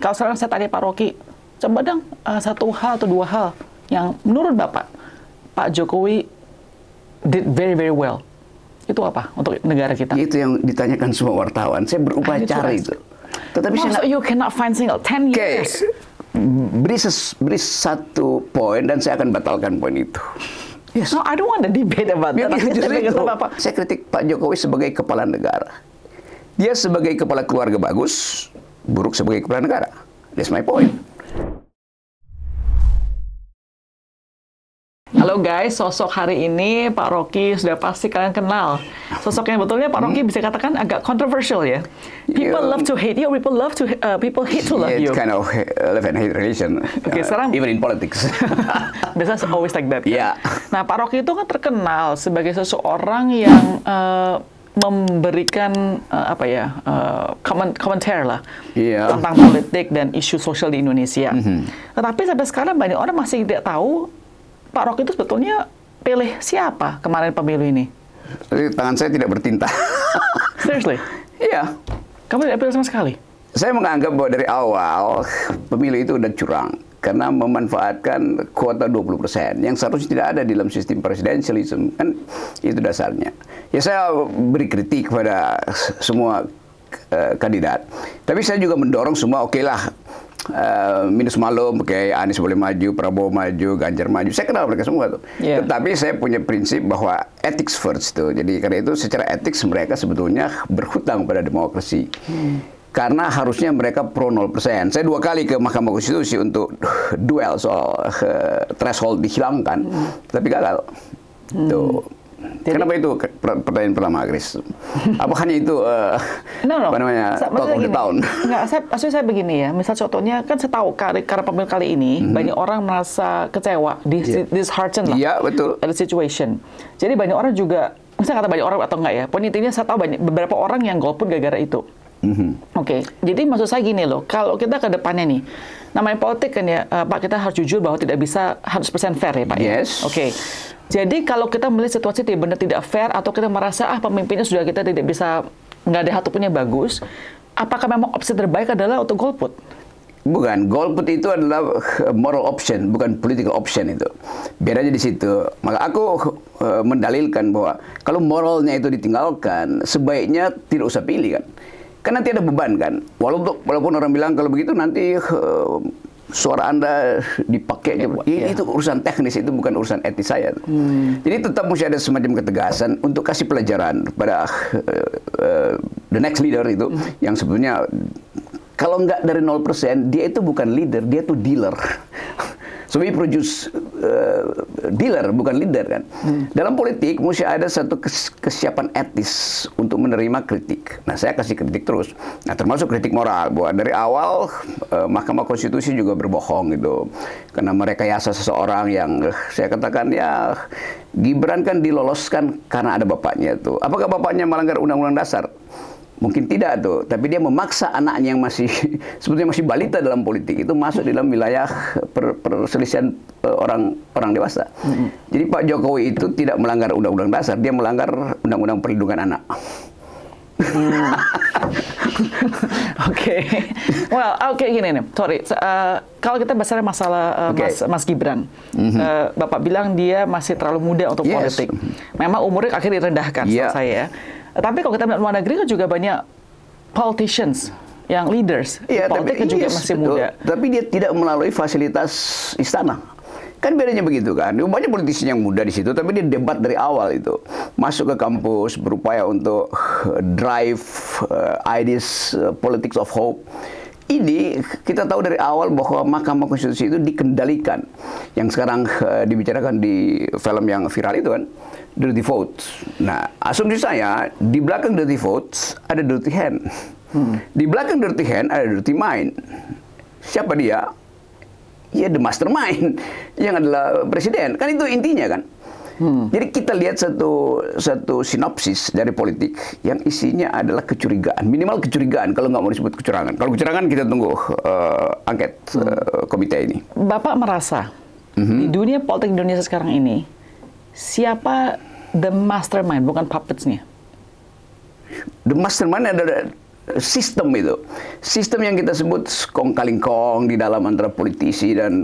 Kalau sekarang saya tanya Pak Rocky, coba dong satu hal atau dua hal yang menurut Bapak, Pak Jokowi did very well. Itu apa untuk negara kita? Itu yang ditanyakan semua wartawan. Saya berupaya cari itu. Tetapi saya you cannot find single 10 years. Beri satu poin dan saya akan batalkan poin itu. Yes. No, I don't want to debate about that. Saya kritik Pak Jokowi sebagai kepala negara. Dia sebagai kepala keluarga bagus, buruk sebagai kepala negara. That's my point. Halo guys, sosok hari ini Pak Rocky sudah pasti kalian kenal. Sosoknya betulnya Pak Rocky bisa katakan agak kontroversial ya. People love to hate you, people hate to love you. It's kind of love and hate relation. Oke, sekarang even in politics. Biasanya always like that. Kan? Yeah. Nah, Pak Rocky itu kan terkenal sebagai seseorang yang memberikan komentar lah tentang politik dan isu sosial di Indonesia. Tetapi sampai sekarang banyak orang masih tidak tahu Pak Rocky itu sebetulnya pilih siapa kemarin pemilu ini? Tangan saya tidak bertinta. Seriously? Iya. Kamu tidak pilih sama sekali? Saya menganggap bahwa dari awal pemilu itu udah curang. Karena memanfaatkan kuota 20% yang seharusnya tidak ada di dalam sistem presidensialisme. Kan itu dasarnya. Ya saya beri kritik pada semua kandidat. Tapi saya juga mendorong semua okelah. Minus malum, kayak Anies boleh maju, Prabowo maju, Ganjar maju. Saya kenal mereka semua tuh. Yeah. Tetapi saya punya prinsip bahwa ethics first tuh. Jadi karena itu secara ethics mereka sebetulnya berhutang pada demokrasi. Karena harusnya mereka pro 0%. Saya dua kali ke Mahkamah Konstitusi untuk duel soal threshold dihilangkan, tapi gagal. Tuh. Kenapa itu pertanyaan pertama, Grace? Apa hanya itu apa namanya, talk of the town? Enggak, maksudnya saya begini ya. Misal contohnya, kan saya tahu karena pemilu kali ini banyak orang merasa kecewa, disheartened lah. Iya, betul. Ada situation. Jadi banyak orang juga, misalnya kata banyak orang atau enggak ya, poin intinya saya tahu beberapa orang yang golput gara-gara itu. Oke, jadi maksud saya gini loh, kalau kita ke depannya nih, namanya politik kan ya, Pak, kita harus jujur bahwa tidak bisa 100% fair ya Pak. Yes. Oke, jadi kalau kita melihat situasi benar tidak fair atau kita merasa pemimpinnya sudah kita tidak bisa, nggak ada hatupunnya bagus, apakah memang opsi terbaik adalah untuk golput? Bukan, golput itu adalah moral option, bukan political option itu. Bedanya di situ. Maka aku mendalilkan bahwa kalau moralnya itu ditinggalkan, sebaiknya tidak usah pilih kan. Karena nanti ada beban kan, walaupun orang bilang kalau begitu nanti suara Anda dipakai itu urusan teknis, itu bukan urusan etis saya. Jadi tetap mesti ada semacam ketegasan untuk kasih pelajaran pada the next leader itu yang sebetulnya kalau nggak dari 0% dia itu bukan leader, dia itu dealer. Sebagai produce dealer, bukan leader kan. Dalam politik, mesti ada satu kesiapan etis untuk menerima kritik. Nah, saya kasih kritik terus. Nah, termasuk kritik moral. Bahwa dari awal, Mahkamah Konstitusi juga berbohong gitu. Karena merekayasa seseorang yang saya katakan, ya Gibran kan diloloskan karena ada bapaknya tuh. Apakah bapaknya melanggar Undang-Undang Dasar? Mungkin tidak tuh, tapi dia memaksa anaknya yang masih sebetulnya masih balita dalam politik itu masuk dalam wilayah perselisihan orang dewasa. Jadi Pak Jokowi itu tidak melanggar Undang-Undang Dasar, dia melanggar Undang-Undang Perlindungan Anak. Oke, gini nih, sorry. Kalau kita bicara masalah Mas Gibran, Bapak bilang dia masih terlalu muda untuk politik. Memang umurnya akhirnya direndahkan, setahu saya. Tapi kalau kita melihat luar negeri kan juga banyak politicians yang leaders, politik juga masih muda. Tapi dia tidak melalui fasilitas istana. Kan bedanya begitu kan. Banyak politisi yang muda di situ, tapi dia debat dari awal itu. Masuk ke kampus, berupaya untuk drive ideas, politics of hope. Ini kita tahu dari awal bahwa Mahkamah Konstitusi itu dikendalikan. Yang sekarang dibicarakan di film yang viral itu kan, dirty vote. Nah, asumsi saya, di belakang dirty vote ada dirty hand. Di belakang dirty hand ada dirty mind. Siapa dia? Ya the mastermind, yang adalah presiden. Kan itu intinya kan. Jadi kita lihat satu sinopsis dari politik yang isinya adalah kecurigaan, minimal kecurigaan kalau nggak mau disebut kecurangan. Kalau kecurangan kita tunggu angket komite ini. Bapak merasa di dunia politik Indonesia sekarang ini siapa the mastermind bukan puppetsnya? The mastermind ada sistem itu. Sistem yang kita sebut kong kaling kong di dalam antara politisi dan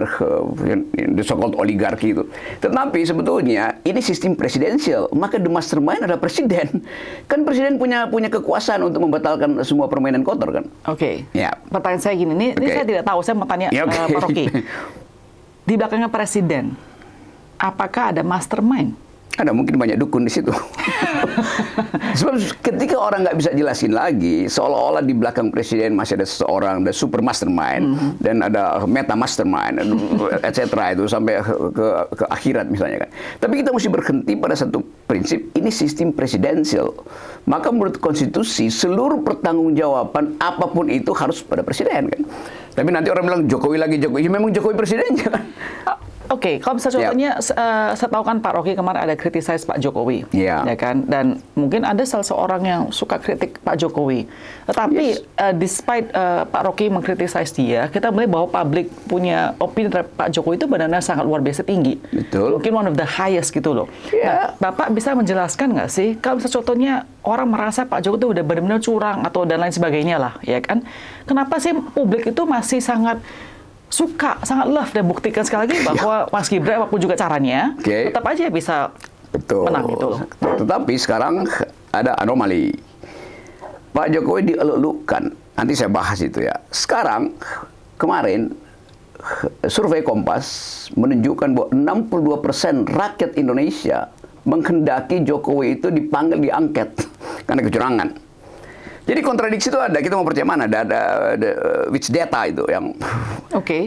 the so-called oligarki itu. Tetapi sebetulnya ini sistem presidensial, maka the mastermind adalah presiden. Kan presiden punya kekuasaan untuk membatalkan semua permainan kotor kan. Oke. Okay. Ya. Pertanyaan saya gini, ini saya tidak tahu, saya mau tanya Pak Rocky. Di belakangnya presiden, apakah ada mastermind? Ada, mungkin banyak dukun di situ. Sebab ketika orang nggak bisa jelasin lagi, seolah-olah di belakang presiden masih ada seseorang, ada super mastermind, dan ada meta mastermind, etc. itu sampai ke akhirat misalnya kan. Tapi kita mesti berhenti pada satu prinsip, ini sistem presidensial. Maka menurut konstitusi, seluruh pertanggungjawaban apapun itu harus pada presiden kan. Tapi nanti orang bilang, Jokowi lagi, Jokowi. Ya, memang Jokowi presidennya kan. Oke, kalau misalnya contohnya, saya tahu kan Pak Rocky kemarin ada criticize Pak Jokowi, ya kan? Dan mungkin ada salah seorang yang suka kritik Pak Jokowi. Tetapi despite Pak Rocky mengkritisize dia, kita melihat bahwa publik punya opini terhadap Pak Jokowi itu benar-benar sangat luar biasa tinggi. Betul. Mungkin one of the highest gitu loh. Nah, Bapak bisa menjelaskan nggak sih, kalau misalnya contohnya orang merasa Pak Jokowi itu udah benar-benar curang atau dan lain sebagainya lah, ya kan? Kenapa sih publik itu masih sangat suka, sangat love, dan buktikan sekali lagi bahwa Mas Gibran apapun juga caranya, tetap aja bisa menang itu loh. Tetapi sekarang ada anomali. Pak Jokowi dielulukan, nanti saya bahas itu ya. Sekarang, kemarin, survei Kompas menunjukkan bahwa 62% rakyat Indonesia menghendaki Jokowi itu dipanggil, diangket, karena kecurangan. Jadi kontradiksi itu ada, kita mau percaya mana, ada which data itu yang... Oke.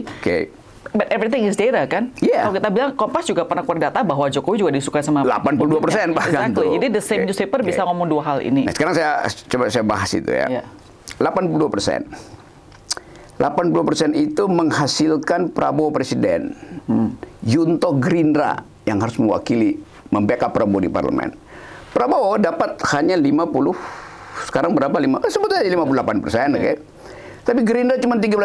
But everything is data kan? Kalau kita bilang, Kompas juga pernah keluar data bahwa Jokowi juga disukai sama... 82% bahkan tuh. Jadi the same newspaper bisa ngomong dua hal ini. Nah, sekarang saya coba bahas itu ya. 82% itu menghasilkan Prabowo Presiden. Yunto Gerindra yang harus mewakili, membackup Prabowo di parlemen. Prabowo dapat hanya 50... Sekarang berapa? Sebetulnya 58%, oke. Tapi Gerindra cuma 13%.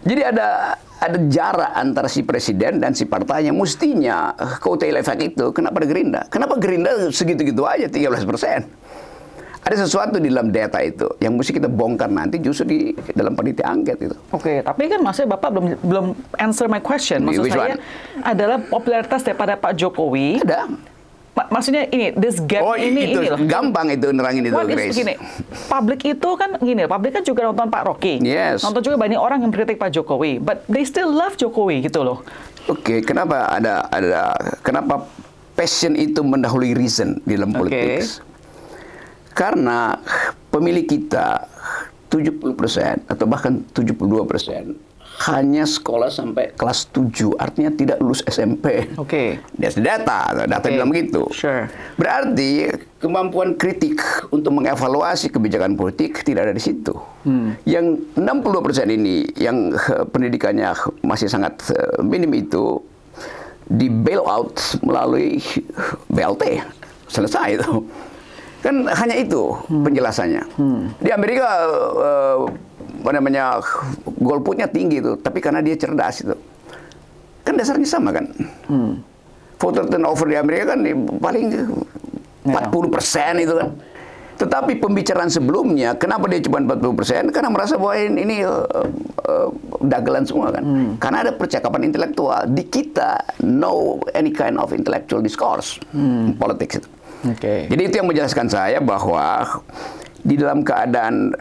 Jadi ada jarak antara si presiden dan si partainya. Mestinya kotel efek itu, kenapa ada Gerindra? Kenapa Gerindra segitu-gitu aja 13%? Ada sesuatu di dalam data itu yang mesti kita bongkar nanti justru di dalam panitia angket itu. Oke, tapi kan maksudnya Bapak belum answer my question. Maksud saya adalah popularitas daripada Pak Jokowi. Ada. Maksudnya ini, this gap ini loh. Gampang itu nerangin itu, Grace. Gini, publik itu kan gini, publik kan juga nonton Pak Rocky. Nonton juga banyak orang yang kritik Pak Jokowi. But they still love Jokowi gitu loh. Kenapa kenapa passion itu mendahului reason di dalam politik? Karena pemilih kita 70% atau bahkan 72% hanya sekolah sampai kelas 7, artinya tidak lulus SMP. That's data bilang begitu. Berarti kemampuan kritik untuk mengevaluasi kebijakan politik tidak ada di situ. Yang 62% ini, yang pendidikannya masih sangat minim itu, di bail out melalui BLT. Selesai itu. Kan hanya itu penjelasannya. Di Amerika, apa namanya, golputnya tinggi itu, tapi karena dia cerdas itu. Kan dasarnya sama kan. Voter turnover di Amerika kan paling 40% itu kan. Tetapi pembicaraan sebelumnya, kenapa dia cuma 40%? Karena merasa bahwa ini dagelan semua kan. Karena ada percakapan intelektual. Di kita, no any kind of intellectual discourse politics itu. Jadi itu yang menjelaskan saya bahwa di dalam keadaan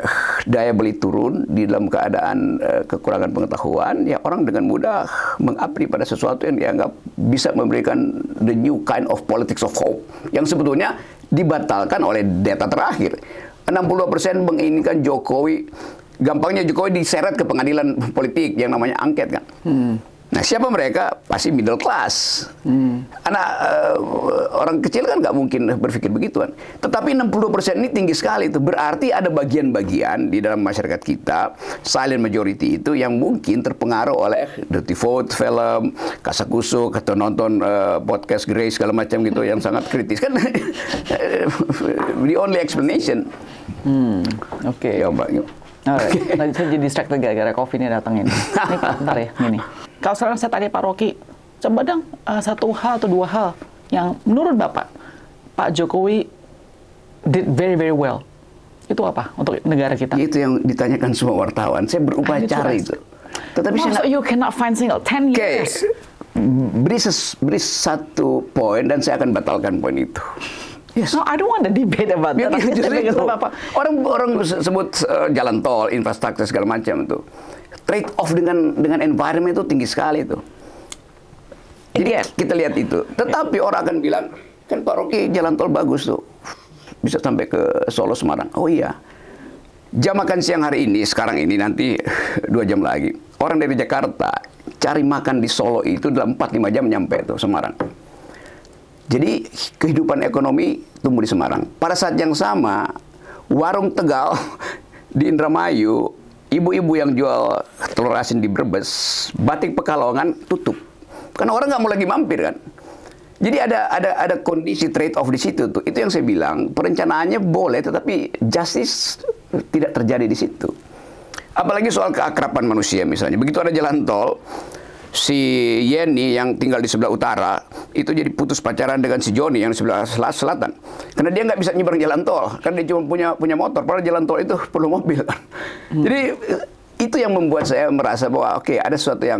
daya beli turun, di dalam keadaan kekurangan pengetahuan, ya orang dengan mudah mengabdi pada sesuatu yang dianggap bisa memberikan the new kind of politics of hope. Yang sebetulnya dibatalkan oleh data terakhir. 62% menginginkan Jokowi, gampangnya Jokowi diseret ke pengadilan politik yang namanya angket kan. Nah, siapa mereka? Pasti middle class. Anak orang kecil kan nggak mungkin berpikir begituan. Tetapi 62% ini tinggi sekali itu. Berarti ada bagian-bagian di dalam masyarakat kita, silent majority itu yang mungkin terpengaruh oleh dirty vote, film, kasakusuk, atau nonton podcast Grace segala macam gitu yang sangat kritis kan. The only explanation. Ya, Mbak. Tadi saya jadi distract gara-gara coffee ini datang ini. Bentar ya, ini. Kalau sekarang saya tanya Pak Rocky, coba dong satu hal atau dua hal yang menurut Bapak, Pak Jokowi did very well Itu apa untuk negara kita? Itu yang ditanyakan semua wartawan. Saya berupaya cari itu. Tetapi saya you cannot find single 10 years. Beri satu poin dan saya akan batalkan poin itu. Yes. No, I don't want to debate about that. Orang sebut jalan tol, infrastruktur segala macam itu. Trade off dengan environment itu tinggi sekali itu. Jadi kita lihat itu. Tetapi orang akan bilang, kan Pak Rocky jalan tol bagus tuh. Bisa sampai ke Solo, Semarang. Oh iya. Jam makan siang hari ini, sekarang ini, nanti 2 jam lagi. Orang dari Jakarta cari makan di Solo itu dalam 4-5 jam nyampe tuh Semarang. Jadi kehidupan ekonomi tumbuh di Semarang. Pada saat yang sama, warung Tegal di Indramayu, ibu-ibu yang jual telur asin di Brebes, batik Pekalongan tutup. Karena orang nggak mau lagi mampir kan. Jadi ada kondisi trade off di situ tuh. Itu yang saya bilang, perencanaannya boleh tetapi justice tidak terjadi di situ. Apalagi soal keakraban manusia misalnya. Begitu ada jalan tol, si Yeni yang tinggal di sebelah utara itu jadi putus pacaran dengan si Joni yang di sebelah selatan karena dia nggak bisa nyebrang jalan tol, karena dia cuma punya motor, padahal jalan tol itu perlu mobil. Jadi itu yang membuat saya merasa bahwa oke, ada sesuatu yang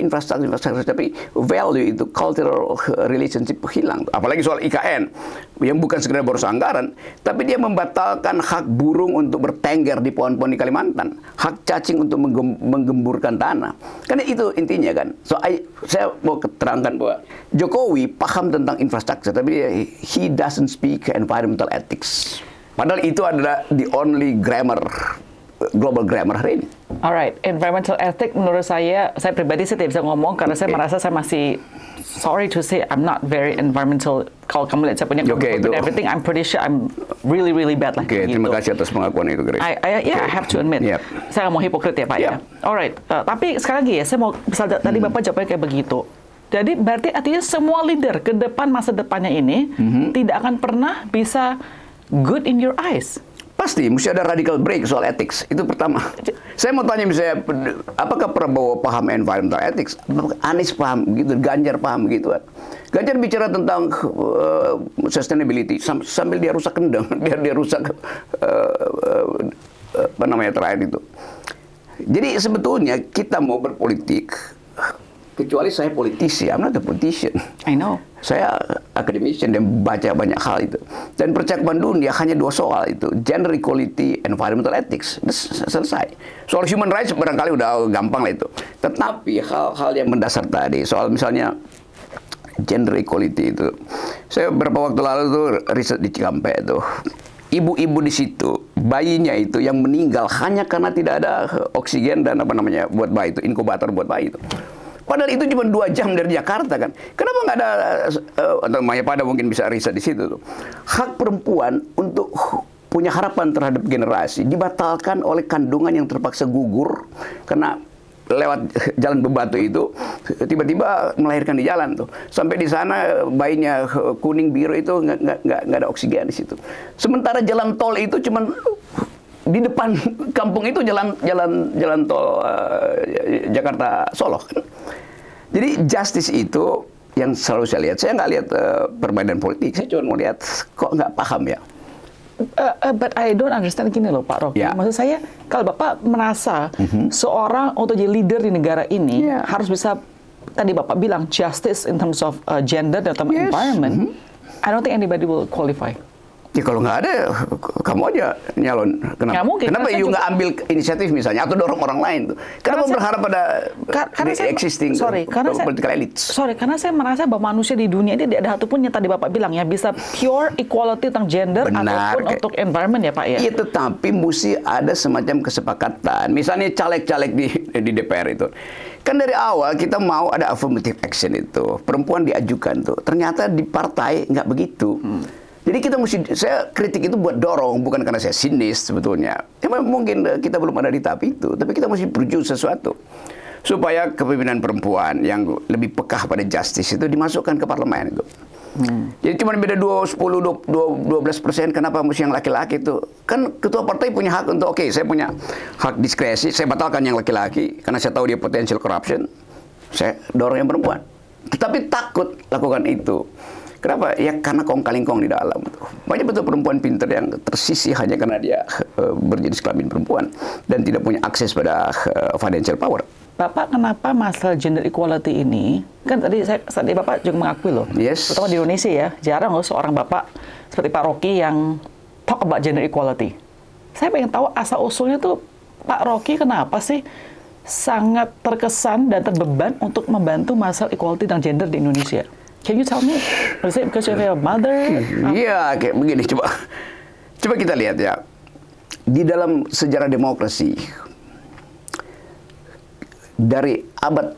infrastruktur, tapi value itu, cultural relationship hilang. Apalagi soal IKN yang bukan sekedar boros anggaran, tapi dia membatalkan hak burung untuk bertengger di pohon-pohon di Kalimantan, hak cacing untuk menggemburkan tanah. Kan itu intinya kan. So saya mau keterangkan bahwa Jokowi paham tentang infrastruktur, tapi he doesn't speak environmental ethics. Padahal itu adalah the only grammar, global grammar hari ini. Alright, environmental ethics menurut saya pribadi sih tidak bisa ngomong karena saya merasa saya masih, sorry to say, I'm not very environmental. Kalau kamu lihat saya punya commitment and everything, I'm pretty sure I'm really bad lah. Oke, terima kasih atas pengakuan itu, Grace. I have to admit. Yep. Saya nggak mau hipokrit ya, Pak. Yep. Ya. Alright, tapi sekali lagi ya, saya mau tadi Bapak jawabnya kayak begitu. Jadi berarti artinya semua leader ke depan masa depannya ini tidak akan pernah bisa good in your eyes. Pasti, mesti ada radical break soal ethics. Itu pertama. Saya mau tanya misalnya, apakah Prabowo paham environmental ethics? Apakah Anies paham begitu? Ganjar paham begitu? Ganjar bicara tentang sustainability sambil dia rusak Kendeng, dia rusak apa namanya terakhir itu. Jadi sebetulnya kita mau berpolitik, kecuali saya politisi, I'm not a politician. I know. Saya akademisi dan baca banyak hal itu. Dan percakapan dunia hanya 2 soal itu, gender equality, environmental ethics. Selesai. Soal human rights barangkali udah gampang lah itu. Tetapi hal-hal yang mendasar tadi, soal misalnya gender equality itu. Saya beberapa waktu lalu tuh riset di Cikampek itu. Ibu-ibu di situ, bayinya itu yang meninggal hanya karena tidak ada oksigen dan apa namanya buat bayi itu, inkubator buat bayi itu. Padahal itu cuma 2 jam dari Jakarta kan. Kenapa nggak ada, namanya pada mungkin bisa riset di situ tuh. Hak perempuan untuk punya harapan terhadap generasi dibatalkan oleh kandungan yang terpaksa gugur karena lewat jalan bebatu itu tiba-tiba melahirkan di jalan tuh. Sampai di sana bayinya kuning biru itu nggak ada oksigen di situ. Sementara jalan tol itu cuma di depan kampung itu jalan tol Jakarta Solo. Jadi justice itu yang selalu saya lihat. Saya nggak lihat perbedaan politik. Saya cuma mau lihat kok nggak paham ya. But I don't understand gini loh Pak Rocky. Yeah. Maksud saya kalau Bapak merasa seorang untuk jadi leader di negara ini harus bisa tadi Bapak bilang justice in terms of gender dan environment. I don't think anybody will qualify. Ya kalau nggak ada, kamu aja nyalon. Kenapa? Nggak mungkin, kenapa you nggak ambil inisiatif misalnya atau dorong orang lain tuh? Kenapa berharap pada existing political elites? Sorry, karena saya merasa bahwa manusia di dunia ini tidak ada satupun yang tadi Bapak bilang ya bisa pure equality tentang gender ataupun untuk environment ya Pak ya. Iya, tetapi mesti ada semacam kesepakatan. Misalnya caleg-caleg di DPR itu. Kan dari awal kita mau ada affirmative action itu. Perempuan diajukan tuh. Ternyata di partai nggak begitu. Jadi kita mesti, saya kritik itu buat dorong, bukan karena saya sinis sebetulnya. Emang mungkin kita belum ada di tahap itu, tapi kita mesti berjuang sesuatu. Supaya kepemimpinan perempuan yang lebih pekah pada justice itu dimasukkan ke parlemen itu. Jadi cuma beda 10-12%, kenapa mesti yang laki-laki itu? Kan ketua partai punya hak untuk, oke, saya punya hak diskresi, saya batalkan yang laki-laki, karena saya tahu dia potential corruption, saya dorong yang perempuan. Tetapi takut lakukan itu. Kenapa? Ya karena kong-kalingkong di dalam. Banyak betul perempuan pintar yang tersisih hanya karena dia berjenis kelamin perempuan dan tidak punya akses pada financial power. Bapak, kenapa masalah gender equality ini, kan tadi Bapak juga mengakui loh, yes, terutama di Indonesia ya, jarang loh seorang Bapak seperti Pak Rocky yang talk about gender equality. Saya pengen tahu asal-usulnya tuh Pak Rocky kenapa sih sangat terkesan dan terbeban untuk membantu masalah equality dan gender di Indonesia? Can you tell me? Is it because you're a mother? Iya, kayak begini, coba kita lihat ya, di dalam sejarah demokrasi, dari abad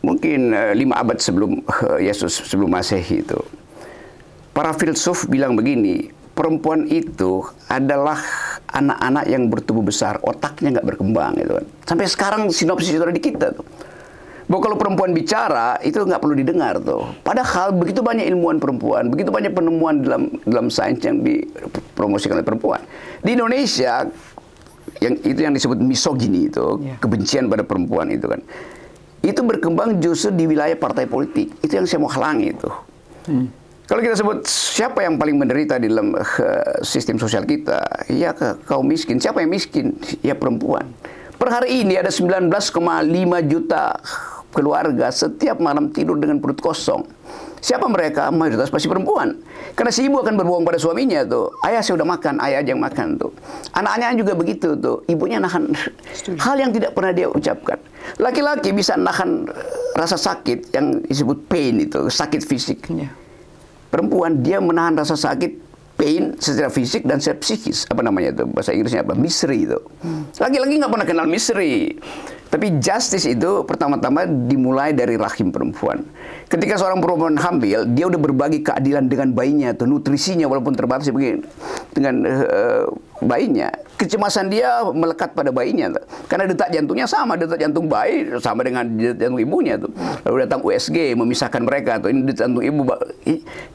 mungkin 5 abad sebelum Yesus, sebelum Masehi itu, para filsuf bilang begini, perempuan itu adalah anak-anak yang bertubuh besar, otaknya nggak berkembang gitu kan. Sampai sekarang sinopsis itu ada di kita tuh, bahwa kalau perempuan bicara itu nggak perlu didengar tuh. Padahal begitu banyak ilmuwan perempuan, begitu banyak penemuan dalam sains yang dipromosikan oleh perempuan. Di Indonesia yang disebut misogini itu, kebencian pada perempuan itu kan, itu berkembang justru di wilayah partai politik. Itu yang saya mau halangi itu. Kalau kita sebut siapa yang paling menderita di dalam sistem sosial kita, ya kaum miskin. Siapa yang miskin? Ya perempuan. Per hari ini ada 19,5 juta keluarga setiap malam tidur dengan perut kosong. Siapa mereka? Mayoritas pasti perempuan. Karena si ibu akan berbohong pada suaminya tuh. Ayah saya udah makan, ayah aja yang makan tuh. Anak-anaknya juga begitu tuh. Ibunya nahan hal yang tidak pernah dia ucapkan. Laki-laki bisa nahan rasa sakit yang disebut pain itu, sakit fisik. Perempuan dia menahan rasa sakit, pain secara fisik dan secara psikis. Apa namanya itu? Bahasa Inggrisnya apa? Misery itu. Laki-laki nggak pernah kenal misery. Tapi justice itu pertama-tama dimulai dari rahim perempuan. Ketika seorang perempuan hamil, dia udah berbagi keadilan dengan bayinya atau nutrisinya walaupun terbatas begini dengan bayinya. Kecemasan dia melekat pada bayinya tuh. Karena detak jantungnya sama, detak jantung bayi sama dengan detak jantung ibunya tuh. Lalu datang USG memisahkan mereka tuh, ini detak jantung ibu.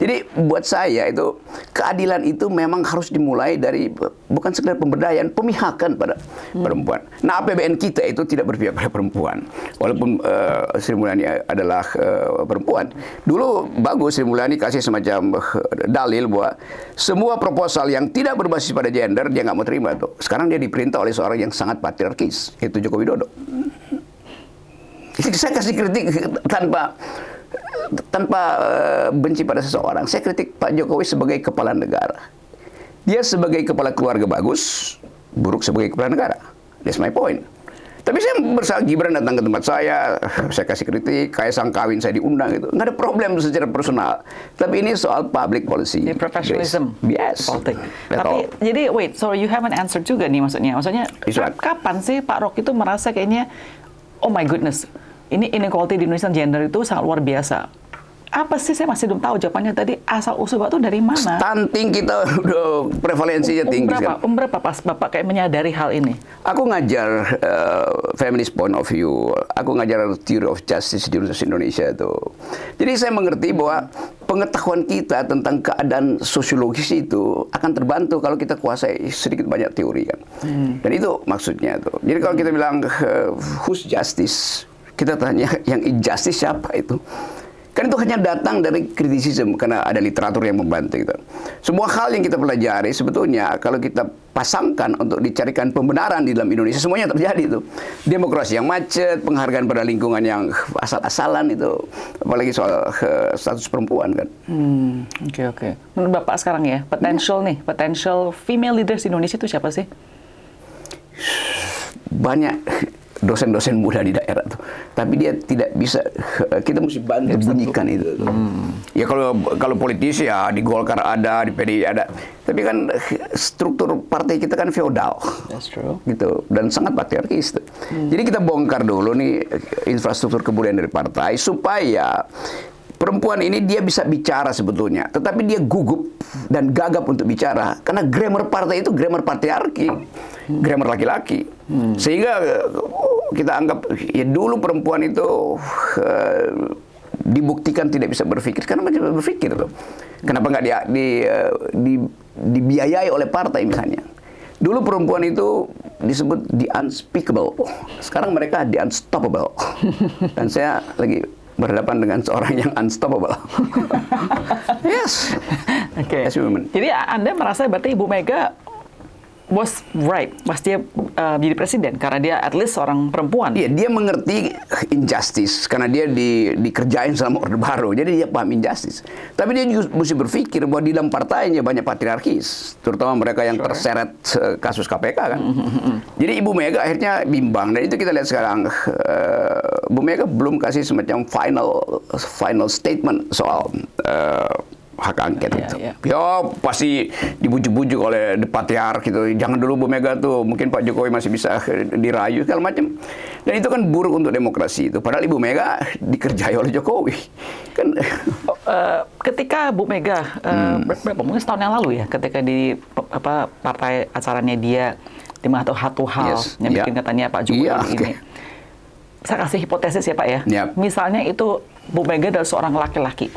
Jadi buat saya itu keadilan itu memang harus dimulai dari bukan sekedar pemberdayaan, pemihakan pada perempuan. Nah, APBN kita itu tidak berpihak pada perempuan, walaupun Sri Mulyani adalah perempuan. Dulu bagus Sri Mulyani kasih semacam dalil bahwa semua proposal yang tidak berbasis pada gender dia nggak mau terima tuh. Sekarang dia diperintah oleh seorang yang sangat patriarkis, yaitu Joko Widodo. Saya kasih kritik tanpa benci pada seseorang. Saya kritik Pak Jokowi sebagai kepala negara. Dia sebagai kepala keluarga bagus, buruk sebagai kepala negara. That's my point. Tapi saya bersama Gibran datang ke tempat saya kasih kritik, Kaisang kawin saya diundang gitu. Nggak ada problem secara personal. Tapi ini soal public policy. Ini professionalism. Yes. Politik. Tapi, jadi wait, so you haven't answered juga nih maksudnya. Kapan sih Pak Rocky itu merasa kayaknya, oh my goodness, ini inequality di Indonesia gender itu sangat luar biasa. Apa sih, saya masih belum tahu jawabannya tadi, asal-usul Bapak itu dari mana? Stunting kita udah prevalensinya tinggi sekarang. Berapa pas Bapak kayak menyadari hal ini? Aku ngajar feminist point of view, aku ngajar theory of justice di Universitas Indonesia itu. Jadi saya mengerti bahwa pengetahuan kita tentang keadaan sosiologis itu akan terbantu kalau kita kuasai sedikit banyak teori kan. Dan itu maksudnya tuh. Jadi kalau kita bilang who's justice, kita tanya yang injustice siapa itu. Kan itu hanya datang dari kritisisme karena ada literatur yang membantu kita. Semua hal yang kita pelajari sebetulnya kalau kita pasangkan untuk dicarikan pembenaran di dalam Indonesia, semuanya terjadi itu. Demokrasi yang macet, penghargaan pada lingkungan yang asal-asalan itu, apalagi soal status perempuan kan. Oke. Menurut Bapak sekarang ya, potential female leaders di Indonesia itu siapa sih? Banyak dosen-dosen muda di daerah tuh, tapi dia tidak bisa, kita mesti bantu bunyikan itu. Ya kalau politisi ya di Golkar ada, di PDI ada, tapi kan struktur partai kita kan feodal, gitu, dan sangat patriarkis tuh. Jadi kita bongkar dulu nih infrastruktur kebudayaan dari partai supaya perempuan ini dia bisa bicara sebetulnya, tetapi dia gugup dan gagap untuk bicara karena grammar partai itu grammar patriarki, grammar laki-laki. Sehingga kita anggap ya dulu perempuan itu dibuktikan tidak bisa berpikir karena masih berpikir tuh. Kenapa nggak dibiayai oleh partai misalnya? Dulu perempuan itu disebut the unspeakable. Sekarang mereka the unstoppable. Dan saya lagi berhadapan dengan seorang yang unstoppable. Yes. Oke. Okay. Jadi Anda merasa berarti Ibu Mega was right, pas dia jadi presiden, karena dia at least seorang perempuan. Iya, dia mengerti injustice, karena dia dikerjain selama Orde Baru, jadi dia paham injustice. Tapi dia juga mesti berpikir bahwa di dalam partainya banyak patriarkis, terutama mereka yang terseret kasus KPK kan. Jadi Ibu Mega akhirnya bimbang, dan itu kita lihat sekarang. Ibu Mega belum kasih semacam final statement soal hak angket itu. Ya pasti dibujuk-bujuk oleh patriark gitu. Jangan dulu Bu Mega tuh, mungkin Pak Jokowi masih bisa dirayu segala macam. Dan itu kan buruk untuk demokrasi itu. Padahal Ibu Mega dikerjai oleh Jokowi. Kan ketika Bu Mega mungkin setahun yang lalu ya, ketika di apa partai acaranya dia di atau satu hal yang bikin katanya Pak Jokowi ini. Saya kasih hipotesis ya Pak ya. Misalnya itu Bu Mega adalah seorang laki-laki.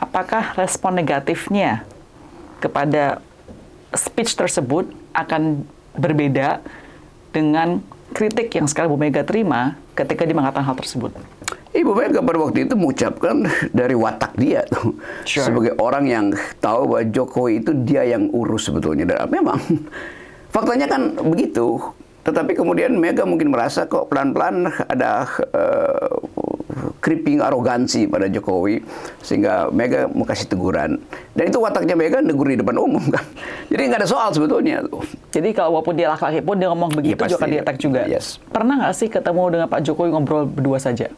Apakah respon negatifnya kepada speech tersebut akan berbeda dengan kritik yang sekarang Bu Mega terima ketika dia mengatakan hal tersebut? Ibu Mega pada waktu itu mengucapkan dari watak dia tuh, sebagai orang yang tahu bahwa Jokowi itu dia yang urus sebetulnya. Dan memang faktanya kan begitu. Tetapi kemudian Mega mungkin merasa kok pelan-pelan ada creeping arogansi pada Jokowi, sehingga Mega mau kasih teguran. Dan itu wataknya Mega, negur di depan umum kan. Jadi nggak ada soal sebetulnya. Jadi kalau walaupun dia laki-laki pun dia ngomong begitu juga dia attack juga. Pernah nggak sih ketemu dengan Pak Jokowi ngobrol berdua saja?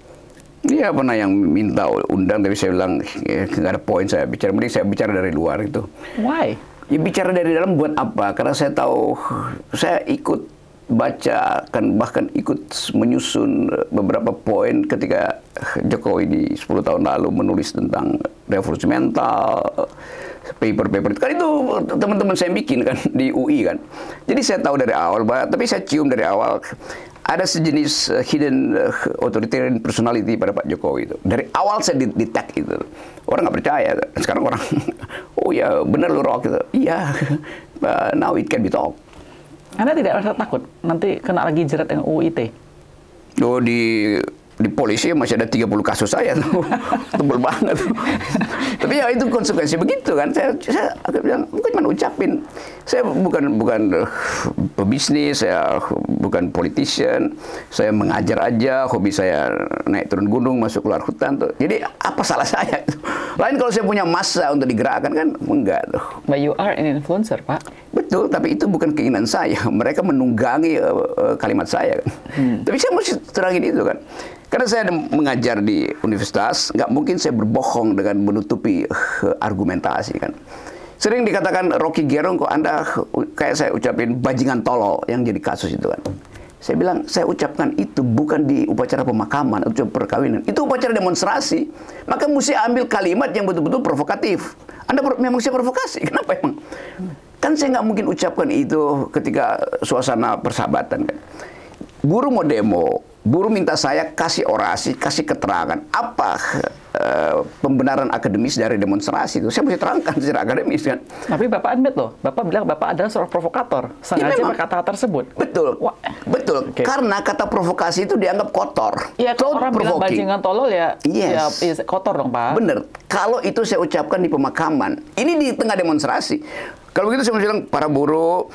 Iya pernah, yang minta undang tapi saya bilang nggak ada poin saya bicara, mending saya bicara dari luar itu. Why? Ya bicara dari dalam buat apa? Karena saya tahu, saya ikut baca, kan bahkan ikut menyusun beberapa poin ketika Jokowi di 10 tahun lalu menulis tentang revolusi mental, paper-paper. Kan itu teman-teman saya bikin kan di UI kan. Jadi saya tahu dari awal, tapi saya cium dari awal ada sejenis hidden authoritarian personality pada Pak Jokowi itu. Dari awal saya detect itu. Orang nggak percaya. Sekarang orang, oh ya bener lu Rock gitu. Iya, now it can be talked. Anda tidak merasa takut nanti kena lagi jerat dengan UU ITE? Oh, di polisi masih ada 30 kasus saya tuh. Tebel banget. Tapi ya itu konsekuensi begitu kan. Saya bilang, bukan cuma ucapin. Saya bukan pebisnis, saya bukan politician. Saya mengajar aja, hobi saya naik turun gunung, masuk keluar hutan tuh. Jadi apa salah saya? Lain kalau saya punya massa untuk digerakkan kan, enggak tuh. But you are an influencer, Pak. Betul, tapi itu bukan keinginan saya. Mereka menunggangi kalimat saya kan. Tapi saya mesti terangin itu kan. Karena saya mengajar di universitas, nggak mungkin saya berbohong dengan menutupi argumentasi kan. Sering dikatakan Rocky Gerung, kok Anda kayak saya ucapin bajingan tolol yang jadi kasus itu kan. Saya bilang, saya ucapkan itu bukan di upacara pemakaman atau perkawinan. Itu upacara demonstrasi. Maka mesti ambil kalimat yang betul-betul provokatif. Anda memang saya provokasi, kenapa emang? Kan saya nggak mungkin ucapkan itu ketika suasana persahabatan kan. Buruh mau demo, buruh minta saya kasih orasi, kasih keterangan. Apa pembenaran akademis dari demonstrasi itu? Saya mesti terangkan secara akademis kan. Tapi Bapak admit loh, Bapak bilang Bapak adalah seorang provokator. Sengaja berkata tersebut. Betul, betul. Okay. Karena kata provokasi itu dianggap kotor. Iya, kalau orang bilang bajingan tolol ya, ya kotor dong Pak. Bener. Kalau itu saya ucapkan di pemakaman, ini di tengah demonstrasi. Kalau begitu saya mau bilang, para buruh,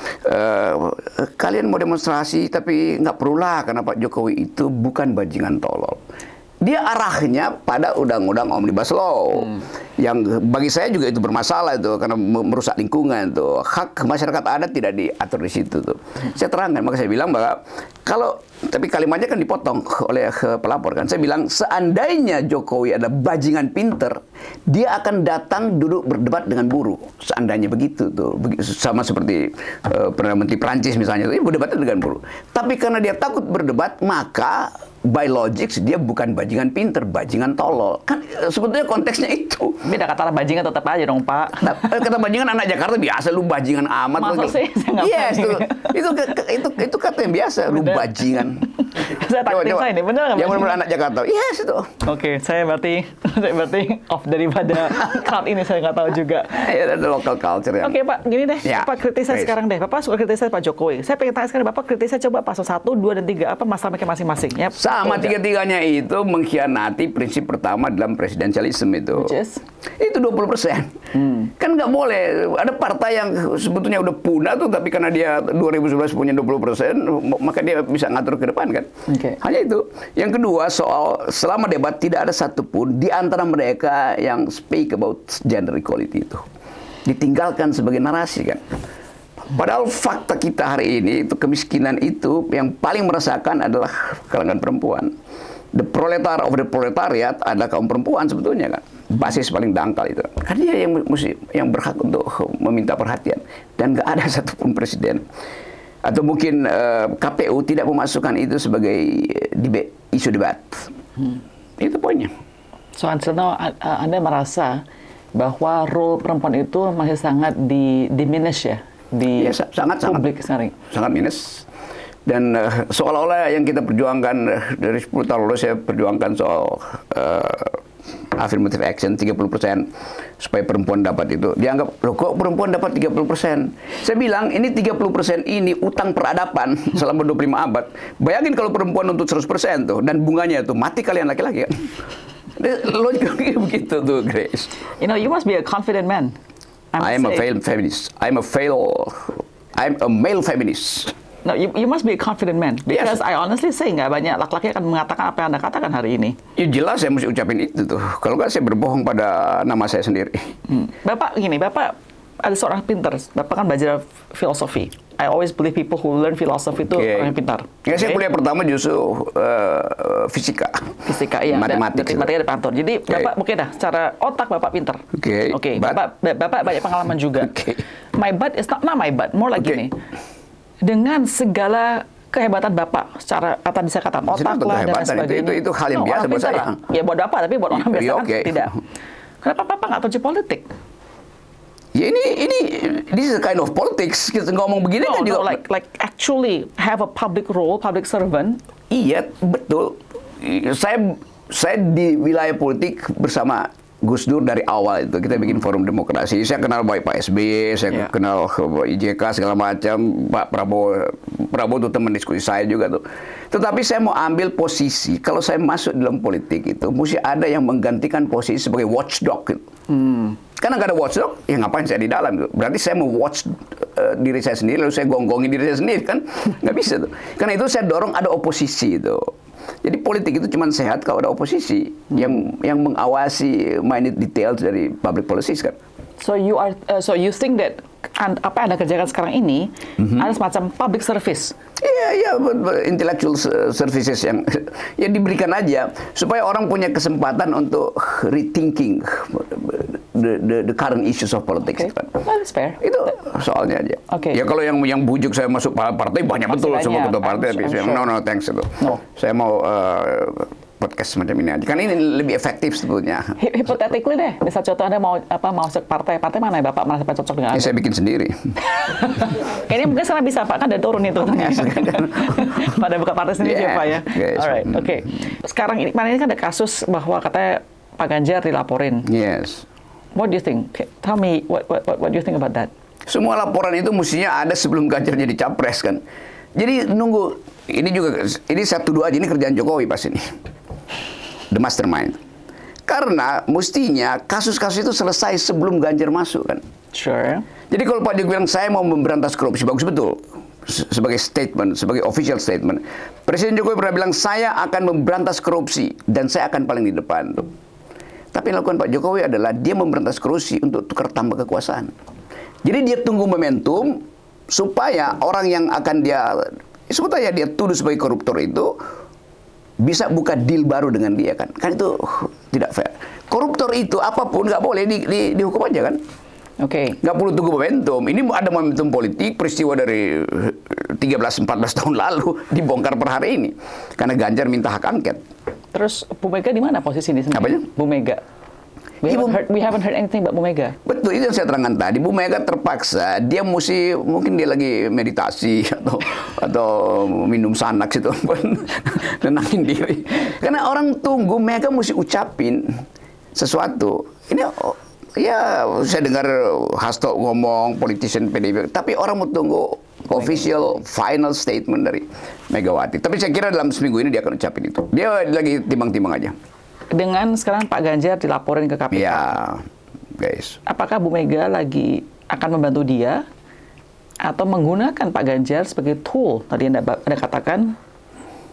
kalian mau demonstrasi tapi nggak perlulah, karena Pak Jokowi itu bukan bajingan tolol. Dia arahnya pada undang-undang Omnibus Law, yang bagi saya juga itu bermasalah itu, karena merusak lingkungan tuh. Hak masyarakat adat tidak diatur di situ tuh. Saya terangkan, maka saya bilang bahwa kalau, tapi kalimatnya kan dipotong oleh pelapor kan. Saya bilang, seandainya Jokowi ada bajingan pinter, dia akan datang duduk berdebat dengan buruh. Seandainya begitu tuh, sama seperti Perdana Menteri Prancis misalnya, itu berdebatnya dengan buruh. Tapi karena dia takut berdebat, maka by logics dia bukan bajingan pinter, bajingan tolol. Kan sebetulnya konteksnya itu. Beda kata bajingan tetap aja dong, Pak. Kata bajingan anak Jakarta biasa, lu bajingan amat. Maksud saya nggak paham. Yes, itu kata yang biasa, lu bajingan. Saya taktik saya ini, bener nggak? Yang bener-bener anak Jakarta. Yes itu. Oke, saya berarti off daripada card ini, saya nggak tahu juga. Ya, ada local culture ya. Oke Pak, gini deh, ya, Pak kritis saya sekarang deh. Bapak suka kritis saya Pak Jokowi. Saya pengen tanya sekarang Bapak kritis saya coba pasal 1, 2, dan 3 apa masalahnya masing-masing? Ya, sama tiga-tiganya itu mengkhianati prinsip pertama dalam presidensialisme itu. Itu 20%. Kan nggak boleh ada partai yang sebetulnya udah punah tuh, tapi karena dia 2011 punya 20%, maka dia bisa ngatur ke depan kan. Hanya itu. Yang kedua, soal selama debat tidak ada satupun di antara mereka yang speak about gender equality itu. Ditinggalkan sebagai narasi kan. Padahal fakta kita hari ini itu kemiskinan itu yang paling merasakan adalah kalangan perempuan. The proletar of the proletariat adalah kaum perempuan sebetulnya kan. Basis paling dangkal itu. Karena dia yang mesti, yang berhak untuk meminta perhatian. Dan nggak ada satupun presiden atau mungkin KPU tidak memasukkan itu sebagai isu debat. Itu poinnya. So, Anda merasa bahwa role perempuan itu masih sangat diminish ya? Di ya, sangat minus. Dan seolah-olah yang kita perjuangkan dari 10 tahun lalu, saya perjuangkan soal affirmative action 30% supaya perempuan dapat itu. Dianggap, loh kok perempuan dapat 30%? Saya bilang ini 30% ini utang peradaban selama 25 abad. Bayangin kalau perempuan untuk 100% tuh, dan bunganya tuh mati kalian laki-laki kan? Logiknya begitu tuh, Grace. You know, you must be a confident man. I'm a failed feminist. I'm a male feminist. No, you must be a confident man. Because yes. I honestly say nggak banyak laki-laki akan mengatakan apa yang Anda katakan hari ini. Ya jelas saya mesti ucapin itu tuh. Kalau nggak saya berbohong pada nama saya sendiri. Bapak gini, Bapak ada seorang pintar. Bapak kan belajar filosofi. I always believe people who learn philosophy itu orang yang pintar. Ya, saya kuliah pertama justru fisika. Fisika, iya. Matematika dari kantor. Jadi, Bapak mungkin dah, secara otak Bapak pintar. Bapak banyak pengalaman juga. My bad is not my bad. More like gini. Dengan segala kehebatan Bapak secara kata bisa kata otak lah dan sebagainya. Itu hal yang biasa buat saya. Ya, buat Bapak, tapi buat orang biasa kan tidak. Kenapa Bapak nggak tahu politik? Ya ini this is kind of politics. Kita ngomong begini kan juga like actually have a public role, public servant. Iya, betul. Saya di wilayah politik bersama Gus Dur dari awal itu. Kita bikin forum demokrasi. Saya kenal baik Pak SBY, saya kenal IJK segala macam, Pak Prabowo itu teman diskusi saya juga tuh. Tetapi saya mau ambil posisi, kalau saya masuk dalam politik itu mesti ada yang menggantikan posisi sebagai watchdog gitu. Karena nggak ada watchdog, ya ngapain saya di dalam gitu. Berarti saya mau watch diri saya sendiri, lalu saya gonggongin diri saya sendiri kan. Nggak bisa tuh. Karena itu saya dorong ada oposisi itu. Jadi politik itu cuma sehat kalau ada oposisi yang mengawasi minute details dari public policies kan. So you are you think that apa yang Anda kerjakan sekarang ini ada semacam public service. Iya, intellectual services yang diberikan aja supaya orang punya kesempatan untuk rethinking the current issues of politics. Well, that's fair. Itu soalnya aja. Ya kalau yang bujuk saya masuk partai banyak betul semua ketua partai, tapi saya no thanks itu. Saya mau podcast semacam ini aja. Karena ini lebih efektif sebetulnya. Hipotetically deh, misal contoh Anda mau masuk partai mana ya Bapak merasa cocok dengan Anda? Saya bikin sendiri. Kayaknya mungkin sana bisa Pak, kan ada turun itu. Pada buka partai sendiri Pak ya. Alright, oke. Sekarang ini, mana ini kan ada kasus bahwa katanya Pak Ganjar dilaporin. Yes. What do you think? Tell me what do you think about that? Semua laporan itu mestinya ada sebelum Ganjar jadi capres kan. Jadi nunggu, ini juga, ini satu dua aja, ini kerjaan Jokowi pas ini. The mastermind. Karena mestinya kasus-kasus itu selesai sebelum Ganjar masuk kan. Sure. Jadi kalau Pak Jokowi bilang saya mau memberantas korupsi, bagus betul. Sebagai statement, sebagai official statement. Presiden Jokowi pernah bilang saya akan memberantas korupsi dan saya akan paling di depan tuh. Tapi yang lakukan Pak Jokowi adalah dia memberantas korupsi untuk tukar tambah kekuasaan. Jadi dia tunggu momentum supaya orang yang akan dia tuduh sebagai koruptor itu bisa buka deal baru dengan dia kan. Kan itu tidak fair. Koruptor itu apapun nggak boleh dihukum aja kan. Nggak perlu tunggu momentum. Ini ada momentum politik, peristiwa dari 13-14 tahun lalu dibongkar per hari ini. Karena Ganjar minta hak angket. Terus Bu Mega di mana posisi ini sebenarnya? Bu Mega. We haven't heard anything about Bu Mega. Betul, itu yang saya terangkan tadi. Bu Mega terpaksa, dia mesti, mungkin dia lagi meditasi atau minum sanak situ, tenangin diri. Karena orang tunggu Mega mesti ucapin sesuatu. Ini ya saya dengar Hasto ngomong, politician PDIP, tapi orang mau tunggu official final statement dari Megawati. Tapi saya kira dalam seminggu ini dia akan ucapin itu. Dia lagi timbang-timbang aja. Dengan sekarang Pak Ganjar dilaporin ke KPK. Ya, guys. Apakah Bu Mega lagi akan membantu dia atau menggunakan Pak Ganjar sebagai tool? Tadi Anda katakan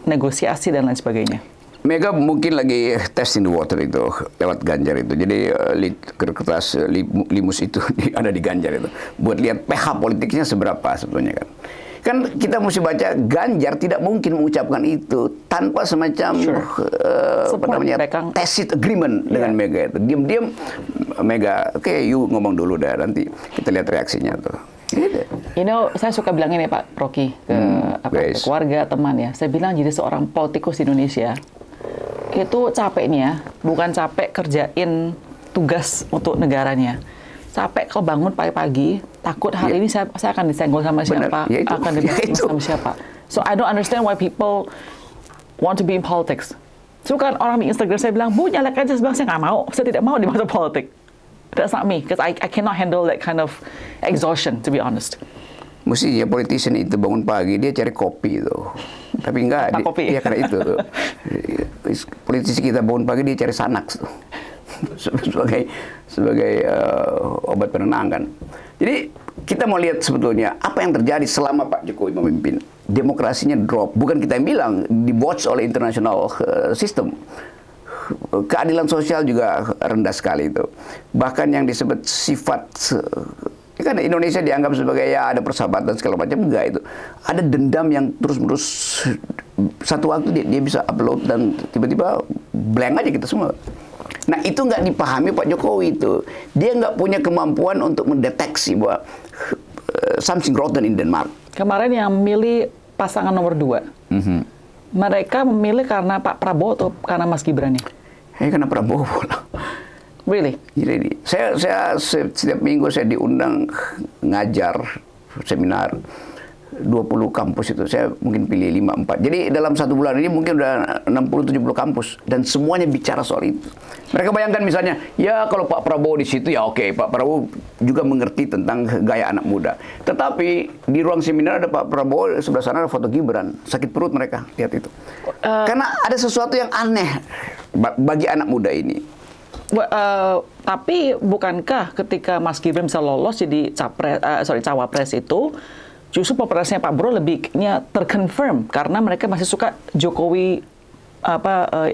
negosiasi dan lain sebagainya. Mega mungkin lagi testing the water itu lewat Ganjar itu. Jadi kertas limus itu ada di Ganjar itu. Buat lihat pH politiknya seberapa sebetulnya kan. Kan kita mesti baca Ganjar tidak mungkin mengucapkan itu tanpa semacam tacit agreement dengan Mega itu. Diam-diam Mega, oke, you ngomong dulu dah, nanti kita lihat reaksinya tuh. You know, saya suka bilang ini Pak Rocky ke, ke keluarga, teman ya. Saya bilang jadi seorang politikus di Indonesia itu capeknya bukan capek kerjain tugas untuk negaranya. Capek kalau bangun pagi-pagi, takut hari ini saya akan disenggol sama siapa, akan disenggol sama siapa. So I don't understand why people want to be in politics. So kan orang di Instagram saya bilang, Bu, nyalakan aja, sebab saya nggak mau, saya tidak mau dimasuk politik. That's not me, because I cannot handle that kind of exhaustion, to be honest. Mesti ya politician itu bangun pagi, dia cari kopi itu. Tapi enggak, dia karena itu. Politisi kita bangun pagi, dia cari sanak tuh. sebagai obat penenangan. Jadi kita mau lihat sebetulnya apa yang terjadi selama Pak Jokowi memimpin. Demokrasinya drop. Bukan kita yang bilang, di-watch oleh international system. Keadilan sosial juga rendah sekali itu. Bahkan yang disebut sifat kan Indonesia dianggap sebagai ya ada persahabatan segala macam, enggak itu. Ada dendam yang terus-menerus, satu waktu dia bisa upload dan tiba-tiba blank aja kita semua. Nah itu nggak dipahami Pak Jokowi itu. Dia nggak punya kemampuan untuk mendeteksi bahwa something rotten in Denmark. Kemarin yang memilih pasangan nomor 2, mereka memilih karena Pak Prabowo atau karena Mas Gibran ya? Karena Prabowo lah. Really? Jadi saya setiap minggu saya diundang ngajar seminar 20 kampus itu, saya mungkin pilih 5-4. Jadi dalam satu bulan ini mungkin udah 60-70 kampus. Dan semuanya bicara soal itu. Mereka bayangkan misalnya, ya kalau Pak Prabowo di situ ya oke, Pak Prabowo juga mengerti tentang gaya anak muda. Tetapi di ruang seminar ada Pak Prabowo, sebelah sana ada foto Gibran. Sakit perut mereka, lihat itu. Karena ada sesuatu yang aneh bagi anak muda ini. Tapi bukankah ketika Mas Gibran bisa lolos jadi cawapres itu, justru popularitasnya Pak Bro lebihnya terconfirm karena mereka masih suka Jokowi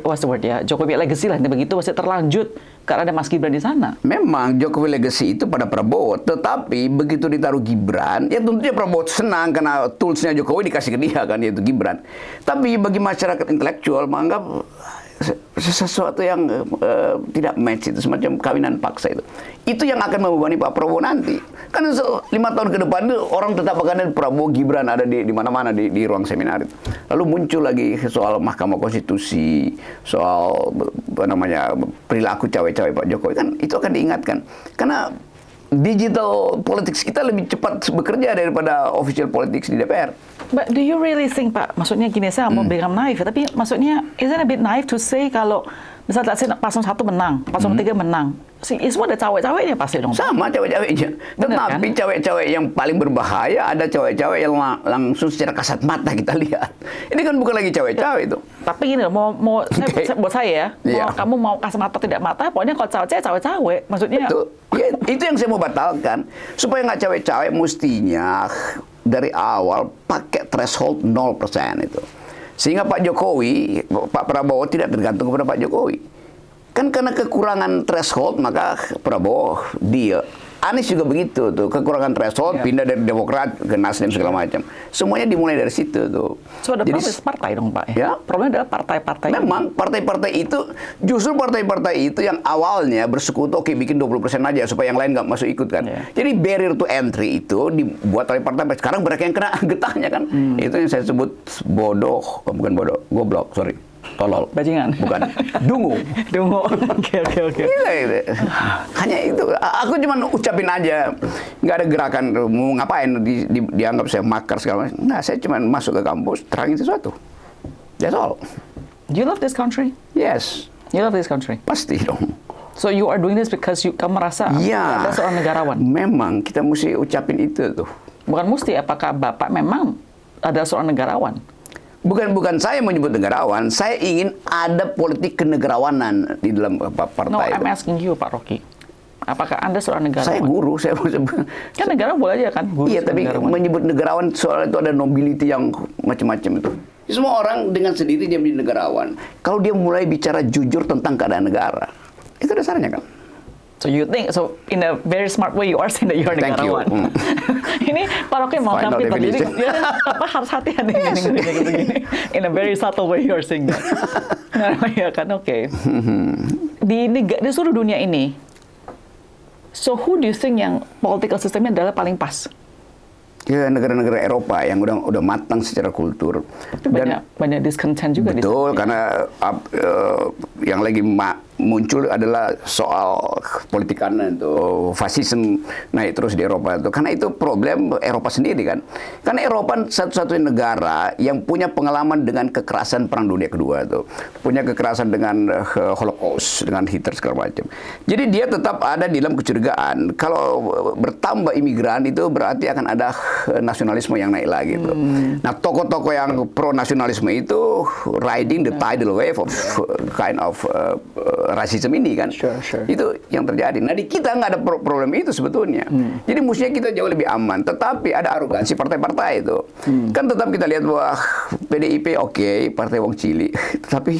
what's the word ya, Jokowi legacy lah, begitu masih terlanjut karena ada Mas Gibran di sana. Memang Jokowi legacy itu pada Prabowo, tetapi begitu ditaruh Gibran, ya tentunya Prabowo senang karena toolsnya Jokowi dikasih ke dia kan, yaitu Gibran. Tapi bagi masyarakat intelektual menganggap sesuatu yang tidak match itu, semacam kawinan paksa itu. Itu yang akan membebani Pak Prabowo nanti. Kan 5 tahun ke depan itu orang tetap akan ada Prabowo Gibran ada di mana-mana di ruang seminar itu. Lalu muncul lagi soal Mahkamah Konstitusi, soal apa namanya perilaku cawe-cawe Pak Jokowi, kan itu akan diingatkan. Karena digital politics kita lebih cepat bekerja daripada official politics di DPR. But do you really think, Pak? Maksudnya gini, saya mau bilang naif, tapi maksudnya isn't a bit naif to say kalau misalnya paslon 1 menang, paslon 3 menang. Itu ada cewek-ceweknya pasti dong. Sama cewek-ceweknya. Tetapi cewek-cewek yang paling berbahaya ada cewek-cewek yang langsung secara kasat mata kita lihat. Ini kan bukan lagi cewek-cewek itu. Tapi gini, buat saya ya, kamu mau kasat mata tidak mata, pokoknya kalau cewek-cewek, maksudnya. Itu yang saya mau batalkan. Supaya nggak cewek-cewek mestinya dari awal pakai threshold 0% itu. Sehingga Pak Jokowi, Pak Prabowo tidak tergantung kepada Pak Jokowi. Kan karena kekurangan threshold, maka Prabowo deal. Anies juga begitu tuh, kekurangan threshold, pindah dari Demokrat ke Nasdem segala macam. Semuanya dimulai dari situ tuh. So ada partai dong Pak ya? Problemnya adalah partai-partai. Memang partai-partai itu, justru partai-partai itu yang awalnya bersekutu, oke bikin 20% aja supaya yang lain nggak masuk ikut kan. Jadi barrier to entry itu dibuat oleh partai. Sekarang mereka yang kena getahnya kan. Itu yang saya sebut bodoh, bukan bodoh, goblok, sorry. tolol, bajingan, bukan, dungu, dungu. Oke. Hanya itu, aku cuma ucapin aja, nggak ada gerakan mau ngapain dianggap saya makar segala macam. Nah, saya cuma masuk ke kampus terangin sesuatu. That's all. Do you love this country? Yes. You love this country? Pasti dong. So you are doing this because you, kamu merasa ya, Anda seorang negarawan. Memang kita mesti ucapin itu tuh. Bukan mesti, apakah Bapak memang ada seorang negarawan? Bukan saya menyebut negarawan, saya ingin ada politik kenegarawanan di dalam partai. No, I'm asking you, Pak Rocky. Apakah Anda seorang negarawan? Saya guru, saya kan negarawan boleh aja kan? Guru, iya, tapi negarawan. Menyebut negarawan soal itu ada nobility yang macam-macam itu. Semua orang dengan sendiri dia menjadi negarawan. Kalau dia mulai bicara jujur tentang keadaan negara, itu dasarnya kan. So you think, so in a very smart way you are saying that you are negarawan. You. Ini Pak Rocky mau tampil tadi, apa harus hati-hati gini. In a very subtle way you are saying that. Nah, ya kan, oke. Di seluruh dunia ini, so who do you think yang political systemnya adalah paling pas? Ya, negara-negara Eropa yang udah matang secara kultur. Itu dan banyak discontent juga. Betul, karena yang lagi muncul adalah soal politik kanan itu, fasisme naik terus di Eropa itu. Karena itu problem Eropa sendiri kan. Karena Eropa satu-satunya negara yang punya pengalaman dengan kekerasan Perang Dunia Kedua itu, punya kekerasan dengan Holocaust, dengan Hitler segala macam. Jadi dia tetap ada di dalam kecurigaan. Kalau bertambah imigran itu berarti akan ada nasionalisme yang naik lagi itu. Nah, tokoh-tokoh yang pro nasionalisme itu riding the tidal wave of kind of rasisme ini kan, sure. Itu yang terjadi. Nah, di kita nggak ada problem itu sebetulnya. Jadi musuhnya kita jauh lebih aman. Tetapi ada arogansi partai-partai itu. Kan tetap kita lihat bahwa PDIP oke, partai wong cilik, tapi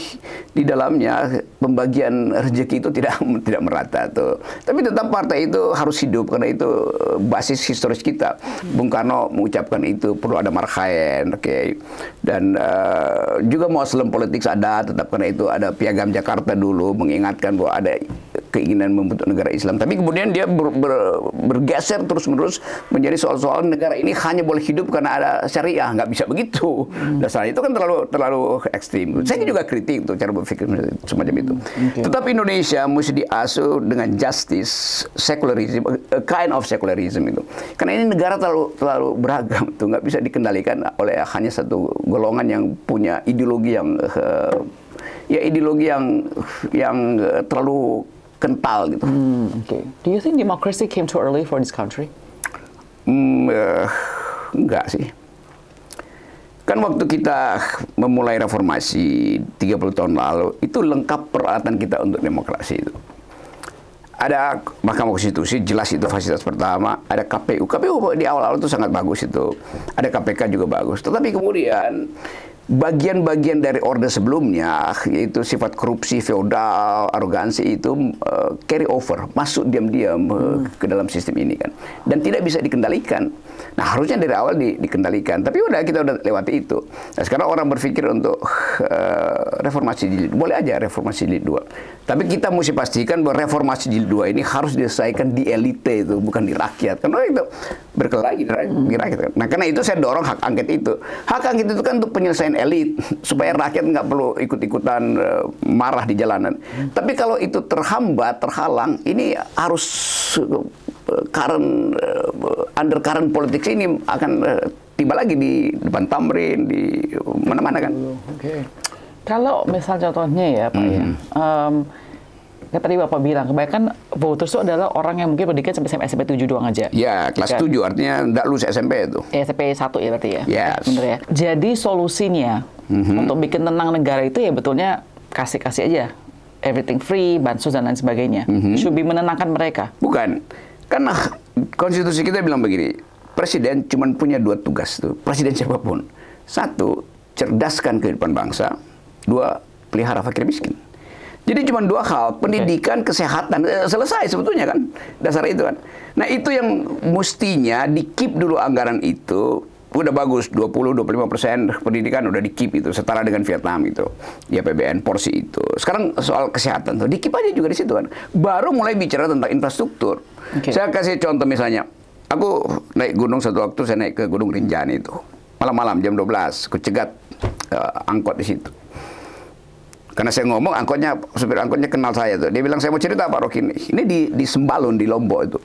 di dalamnya pembagian rezeki itu tidak merata tuh. Tapi tetap partai itu harus hidup karena itu basis historis kita. Bung Karno mengucapkan itu, perlu ada markhaen, oke. Dan juga Muslim politik ada, tetap karena itu ada piagam Jakarta dulu mengingatkan bahwa ada keinginan membentuk negara Islam. Tapi kemudian dia bergeser terus-menerus menjadi soal-soal negara ini hanya boleh hidup karena ada syariah, nggak bisa begitu. Dasarnya itu kan terlalu ekstrim. Saya juga kritik tuh cara berpikir semacam itu. Tetap Indonesia mesti diasuh dengan justice, secularism, a kind of secularism itu. Karena ini negara terlalu beragam tuh, nggak bisa dikendalikan oleh hanya satu golongan yang punya ideologi yang ideologi yang terlalu kental gitu. Okay. Do you think democracy came too early for this country? Enggak sih. Kan waktu kita memulai reformasi 30 tahun lalu, itu lengkap peralatan kita untuk demokrasi itu. Ada Mahkamah Konstitusi, jelas itu fasilitas pertama. Ada KPU. KPU di awal-awal itu sangat bagus itu. Ada KPK juga bagus. Tetapi kemudian bagian-bagian dari orde sebelumnya, yaitu sifat korupsi, feodal, arogansi itu carry over, masuk diam-diam ke dalam sistem ini kan, dan tidak bisa dikendalikan. Nah, harusnya dari awal dikendalikan, tapi udah kita udah lewati itu. Nah, sekarang orang berpikir untuk reformasi jilid, boleh aja reformasi jilid 2, tapi kita mesti pastikan bahwa reformasi jilid 2 ini harus diselesaikan di elite itu, bukan di rakyat, karena itu berkelahi di rakyat kan. Nah, karena itu saya dorong hak angket itu. Hak angket itu kan untuk penyelesaian elit, supaya rakyat nggak perlu ikut-ikutan marah di jalanan. Tapi kalau itu terhambat, terhalang, ini harus undercurrent politik ini akan tiba lagi di depan Tamrin, di mana-mana kan. Okay. Kalau misal contohnya ya Pak ya, tadi Bapak bilang, kebanyakan voters itu adalah orang yang mungkin pendidikan sampai SMP 7 doang aja. Ya, kelas 7 artinya nggak lulus SMP itu. Ya, SMP 1 ya berarti ya? Yes. Bener ya? Jadi solusinya untuk bikin tenang negara itu ya betulnya kasih-kasih aja. Everything free, bansos dan lain sebagainya. Should be menenangkan mereka. Bukan. Karena konstitusi kita bilang begini, presiden cuma punya dua tugas tuh. Presiden siapapun. Satu, cerdaskan kehidupan bangsa. Dua, pelihara fakir miskin. Jadi cuma dua hal, pendidikan, kesehatan, selesai sebetulnya kan, dasar itu kan. Nah, itu yang mestinya di-keep dulu anggaran itu, udah bagus, 20-25% pendidikan udah di-keep itu, setara dengan Vietnam itu, di APBN, porsi itu. Sekarang soal kesehatan, tuh di-keep aja juga di situ kan. Baru mulai bicara tentang infrastruktur. Saya kasih contoh misalnya, aku naik gunung satu waktu, saya naik ke Gunung Rinjani itu. Malam-malam jam 12, aku cegat angkot di situ. Karena saya ngomong, angkotnya, supir angkotnya kenal saya tuh. Dia bilang, saya mau cerita Pak Rocky ini. Ini di Sembalun, di Lombok itu.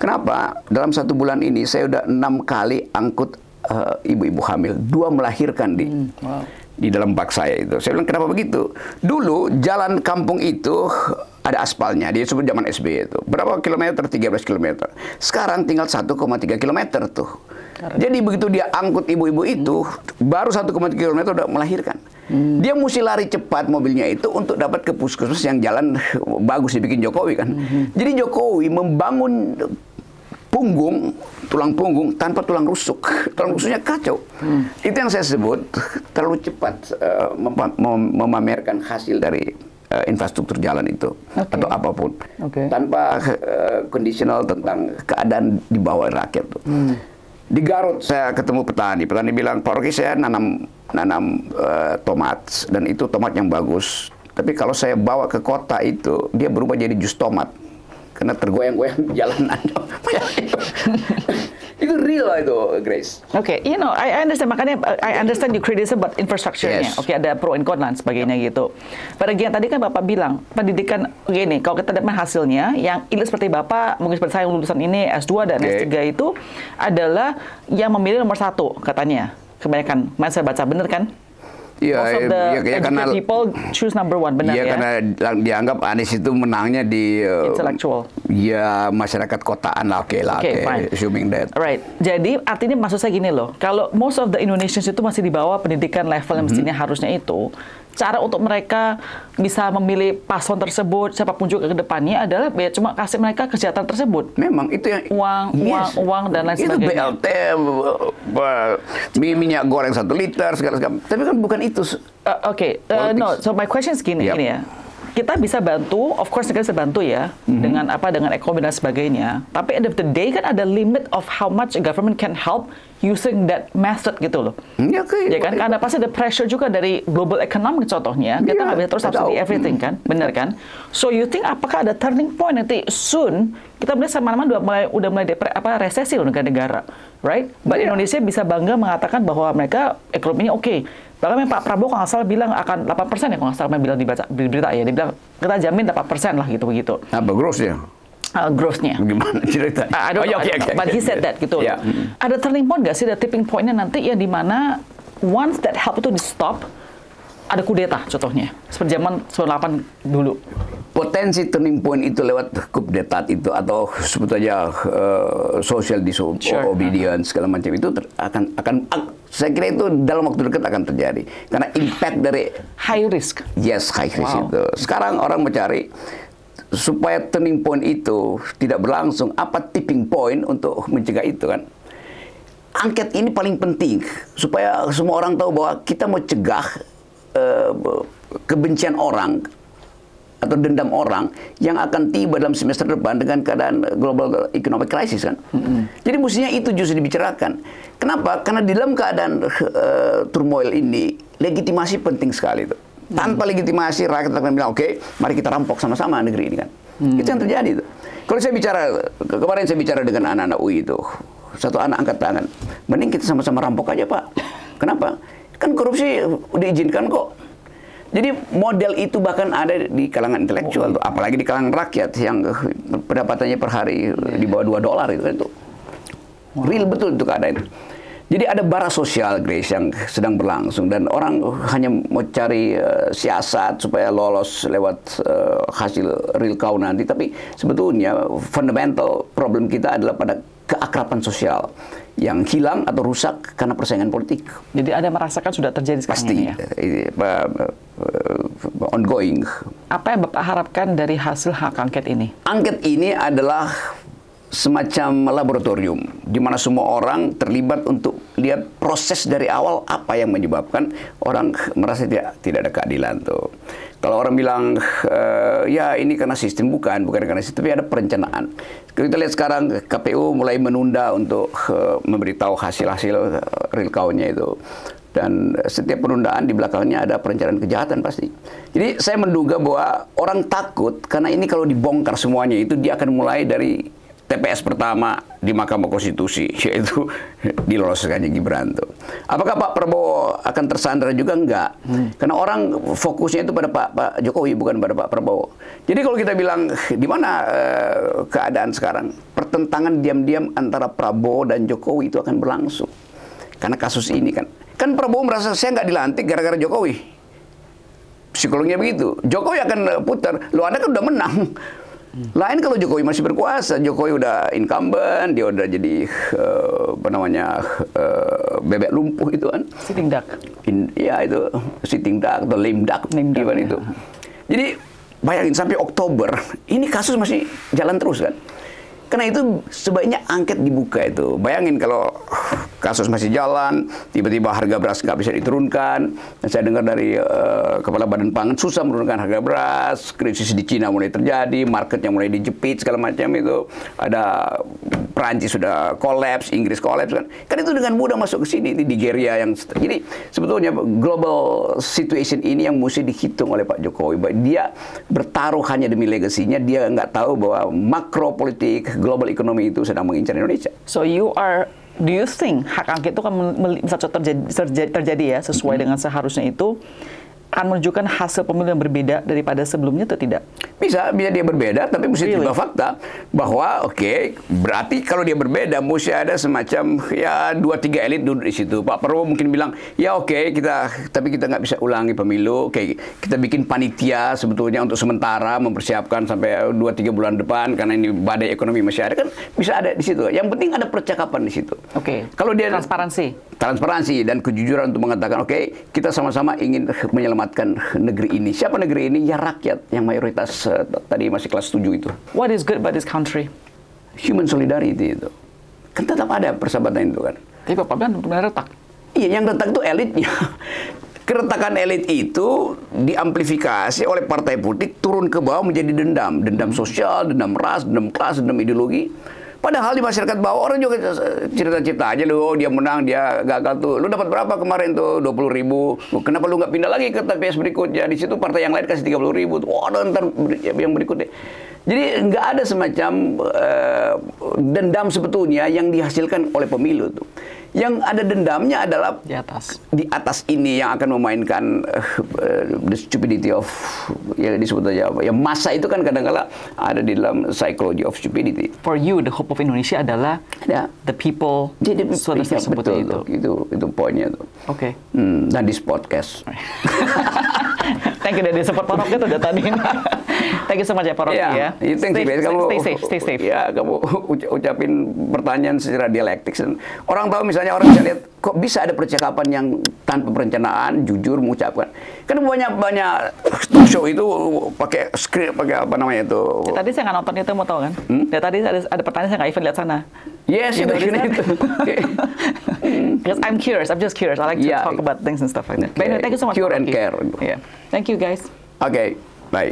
Kenapa? Dalam satu bulan ini saya udah 6 kali angkut ibu-ibu hamil. 2 melahirkan di dalam bak saya itu. Saya bilang, kenapa begitu? Dulu jalan kampung itu ada aspalnya. Dia sebut zaman SBY itu. Berapa kilometer? 13 kilometer. Sekarang tinggal 1,3 kilometer tuh. Jadi begitu dia angkut ibu-ibu itu, baru 1,3 km udah melahirkan. Dia mesti lari cepat mobilnya itu untuk dapat ke puskesmas yang jalan bagus dibikin Jokowi kan. Jadi Jokowi membangun punggung, tulang punggung tanpa tulang rusuk. Tulang rusuknya kacau. Itu yang saya sebut terlalu cepat memamerkan hasil dari infrastruktur jalan itu, atau apapun. Tanpa kondisional tentang keadaan di bawah rakyat tuh. Di Garut saya ketemu petani. Petani bilang, Pak Rocky, saya nanam tomat, dan itu tomat yang bagus. Tapi kalau saya bawa ke kota itu, dia berubah jadi jus tomat. Karena tergoyang-goyang jalanan. Itu real itu, Grace. You know, I understand. Makanya I understand you criticism about infrastructure-nya. Ada pro and con dan sebagainya gitu. Pada bagian tadi kan Bapak bilang, pendidikan gini, kalau kita lihat hasilnya, yang ilis seperti Bapak, mungkin seperti saya lulusan ini, S2 dan S3 itu adalah yang memilih nomor 1 katanya. Kebanyakan, saya baca bener kan? Iya, karena people choose number 1, benar ya? Iya, karena dianggap Anies itu menangnya di intellectual. Iya, masyarakat kotaan lah, oke, assuming that. Right. Jadi artinya maksud saya gini loh, kalau most of the Indonesians itu masih di bawah pendidikan level yang mestinya harusnya itu, cara untuk mereka bisa memilih paslon tersebut, siapapun juga ke depannya adalah cuma kasih mereka kegiatan tersebut. Memang itu yang uang dan lain sebagainya. Itu BLT, minyak goreng 1 liter segala-segala. Tapi kan bukan itu. So my question is gini ya. Kita bisa bantu, of course kita bisa bantu ya, dengan ekonomi dan sebagainya. Tapi end of the day kan ada limit of how much a government can help using that method gitu loh. Ya kan, karena pasti ada pressure juga dari global economic contohnya. Kita nggak bisa terus subsidi everything kan, bener kan? So you think apakah ada turning point nanti soon? Kita melihat sama-sama udah mulai resesi loh negara-negara, right? But Indonesia bisa bangga mengatakan bahwa mereka ekonominya oke. Bahkan Pak Prabowo kalau nggak salah bilang akan 8% ya, kalau nggak salah bilang dibaca berita ya, dia bilang kita jamin 8% lah gitu. Apa growth-nya? Growth-nya. Gimana cerita? But he said that gitu. Ada turning point nggak sih, ada tipping point-nya nanti yang dimana once that help itu di stop, ada kudeta contohnya seperti zaman 98 dulu. Potensi turning point itu lewat kudeta itu, atau sebetulnya social disobedience segala macam itu akan saya kira itu dalam waktu dekat akan terjadi karena impact dari high risk. Yes, high risk itu. Sekarang orang mencari supaya turning point itu tidak berlangsung, apa tipping point untuk mencegah itu kan. Angket ini paling penting supaya semua orang tahu bahwa kita mau cegah kebencian orang atau dendam orang yang akan tiba dalam semester depan dengan keadaan global economic crisis kan. Jadi mestinya itu justru dibicarakan. Kenapa? Karena di dalam keadaan turmoil ini legitimasi penting sekali itu. Tanpa legitimasi rakyat akan bilang oke, mari kita rampok sama-sama negeri ini kan. Itu yang terjadi itu. Kalau saya bicara kemarin saya bicara dengan anak-anak UI itu, satu anak angkat tangan, mending kita sama-sama rampok aja Pak. Kenapa? Kan korupsi diizinkan kok. Jadi model itu bahkan ada di kalangan intelektual, apalagi di kalangan rakyat yang pendapatannya per hari di bawah $2 itu kan itu. Real betul itu keadaan itu. Jadi ada bara sosial, Grace, yang sedang berlangsung dan orang hanya mau cari siasat supaya lolos lewat hasil real count nanti, tapi sebetulnya fundamental problem kita adalah pada keakraban sosial yang hilang atau rusak karena persaingan politik. Jadi ada merasakan sudah terjadi sekarang ini ya? Pasti, ongoing. Apa yang Bapak harapkan dari hasil hak angket ini? Angket ini adalah semacam laboratorium di mana semua orang terlibat untuk lihat proses dari awal apa yang menyebabkan orang merasa tidak ada keadilan tuh. Kalau orang bilang ya ini karena sistem, bukan karena sistem, tapi ada perencanaan. Kita lihat sekarang KPU mulai menunda untuk memberitahu hasil-hasil real count-nya itu. Dan setiap penundaan di belakangnya ada perencanaan kejahatan pasti. Jadi saya menduga bahwa orang takut karena ini kalau dibongkar semuanya itu dia akan mulai dari TPS pertama di Mahkamah Konstitusi, yaitu diloloskannya Gibran tuh. Apakah Pak Prabowo akan tersandra juga? Enggak. Karena orang fokusnya itu pada Pak Jokowi, bukan pada Pak Prabowo. Jadi kalau kita bilang di mana keadaan sekarang, pertentangan diam-diam antara Prabowo dan Jokowi itu akan berlangsung. Karena kasus ini kan. Kan Prabowo merasa saya nggak dilantik gara-gara Jokowi. Psikolognya begitu. Jokowi akan putar. Lu Anda kan udah menang. Lain kalau Jokowi masih berkuasa, Jokowi udah incumbent, dia udah jadi apa namanya bebek lumpuh itu kan, sitting duck. Ya itu sitting duck, the lame duck, gimana itu. Jadi bayangin sampai Oktober, ini kasus masih jalan terus kan. Karena itu sebaiknya angket dibuka itu. Bayangin kalau kasus masih jalan, tiba-tiba harga beras nggak bisa diturunkan. Saya dengar dari Kepala Badan Pangan susah menurunkan harga beras. Krisis di Cina mulai terjadi, marketnya mulai dijepit segala macam itu. Ada Perancis sudah kolaps, Inggris kolaps kan. Kan itu dengan mudah masuk ke sini, di Nigeria yang. Jadi sebetulnya global situation ini yang mesti dihitung oleh Pak Jokowi. Dia bertaruh hanya demi legasinya. Dia nggak tahu bahwa makro politik global economy itu sedang mengincar Indonesia. So you are, do you think hak angket itu kan satu terjadi ya sesuai dengan seharusnya itu akan menunjukkan hasil pemilu yang berbeda daripada sebelumnya atau tidak? Bisa dia berbeda, tapi mesti juga fakta bahwa berarti kalau dia berbeda mesti ada semacam ya 2-3 elit duduk di situ. Pak Prabowo mungkin bilang ya kita nggak bisa ulangi pemilu, kita bikin panitia sebetulnya untuk sementara mempersiapkan sampai 2-3 bulan depan karena ini badai ekonomi masih ada kan, bisa ada di situ. Yang penting ada percakapan di situ. Oke. Kalau dia transparansi dan kejujuran untuk mengatakan kita sama-sama ingin menyelamatkan negeri ini. Siapa negeri ini? Ya rakyat yang mayoritas tadi masih kelas 7 itu. What is good about this country? Human solidarity itu. Kan tetap ada persahabatan itu kan. Tapi Bapak bilang benar retak. Iya, yang retak itu elitnya. Keretakan elit itu diamplifikasi oleh partai politik turun ke bawah menjadi dendam. Dendam sosial, dendam ras, dendam kelas, dendam ideologi. Padahal di masyarakat bawah orang juga cerita-cerita aja, loh dia menang, dia gagal tuh. Lu dapat berapa kemarin tuh? 20.000. Kenapa lu nggak pindah lagi ke TPS berikutnya? Di situ partai yang lain kasih 30.000. Wah, ntar yang berikutnya. Jadi nggak ada semacam dendam sebetulnya yang dihasilkan oleh pemilu tuh. Yang ada dendamnya adalah di atas ini yang akan memainkan the stupidity of disebut aja apa ya, masa itu kan kadang-kadang ada di dalam psychology of stupidity. For you the hope of Indonesia adalah the people. Jadi betul itu poinnya tuh. Oke. Dan di podcast. Thank you dari support Pak Rocky tuh udah tadi. Thank you so much ya Pak Rocky ya. Stay safe. Ya kamu ucapin pertanyaan secara dialektik. Orang tahu misalnya orang bisa lihat kok bisa ada percakapan yang tanpa perencanaan, jujur mengucapkan. Kan banyak talk show itu pakai script, pakai apa namanya itu. Ya, tadi saya nggak nonton itu, mau tahu kan? Ya, tadi ada pertanyaan saya nggak even lihat sana. Yes, itu. Because I'm curious, I'm just curious. I like to talk about things and stuff like that. But anyway, thank you so much. Cure and care. Yeah. Thank you guys. Okay, bye.